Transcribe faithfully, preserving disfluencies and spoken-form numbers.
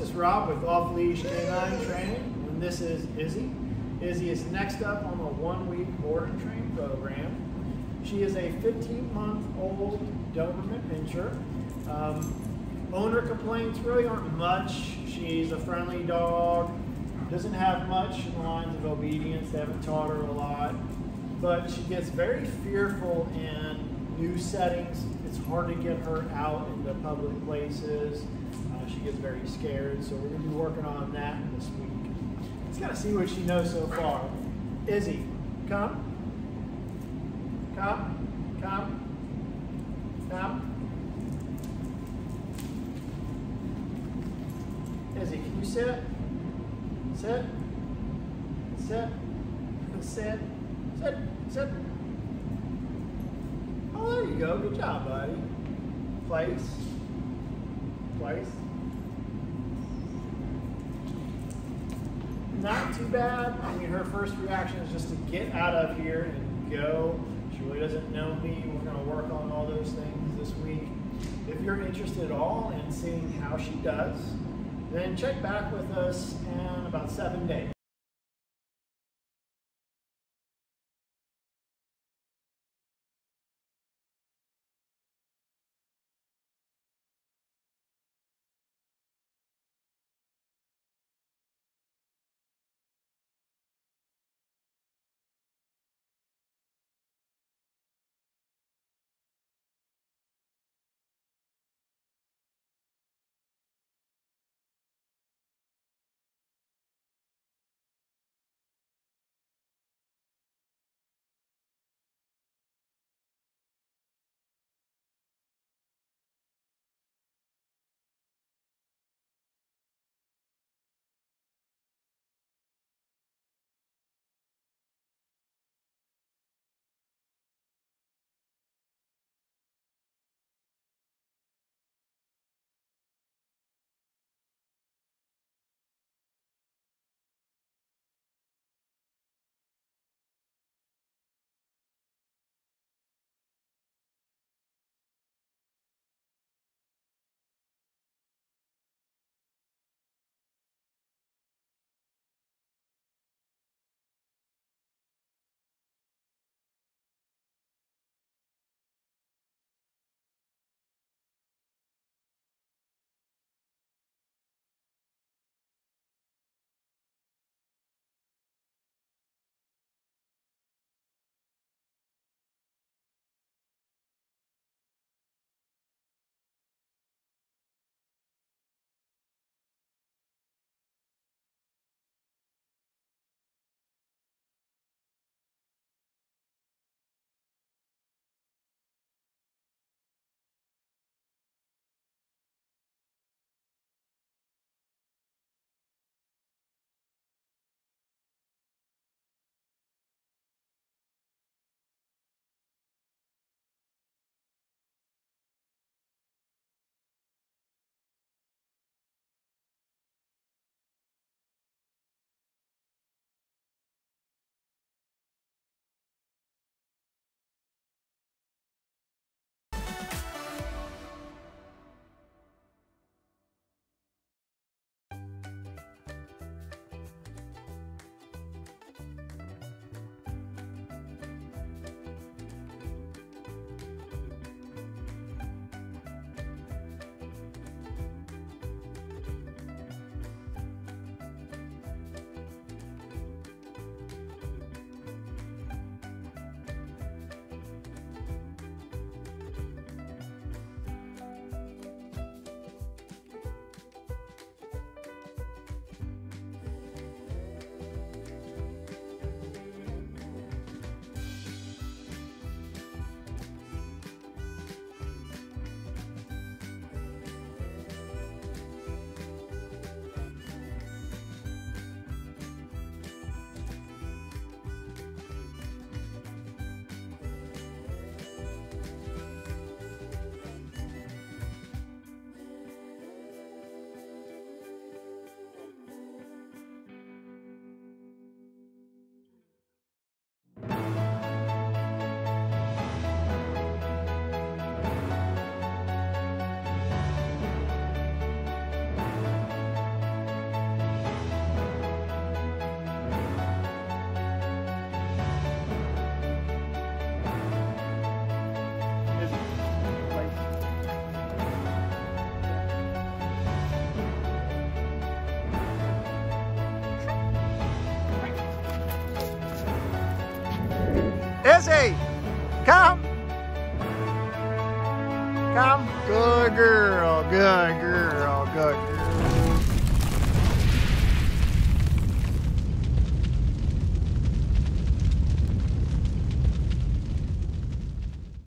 is Rob with Off-Leash Canine Training, and this is Izzy. Izzy is next up on the one-week board and train program. She is a fifteen-month-old Doberman Pinscher. Um, owner complaints really aren't much. She's a friendly dog, doesn't have much in lines of obedience. They haven't taught her a lot, but she gets very fearful in new settings. It's hard to get her out into public places. Uh, she gets very scared, so we're going to be working on that this week. Let's kind of see what she knows so far. Izzy, come. Come. Come. Come. Izzy, can you sit? Sit. Sit. Sit. Sit. Sit. Oh, there you go. Good job, buddy. Place. Place. Not too bad. I mean, her first reaction is just to get out of here and go. She really doesn't know me. We're going to work on all those things this week. If you're interested at all in seeing how she does, then check back with us in about seven days. Izzy, come.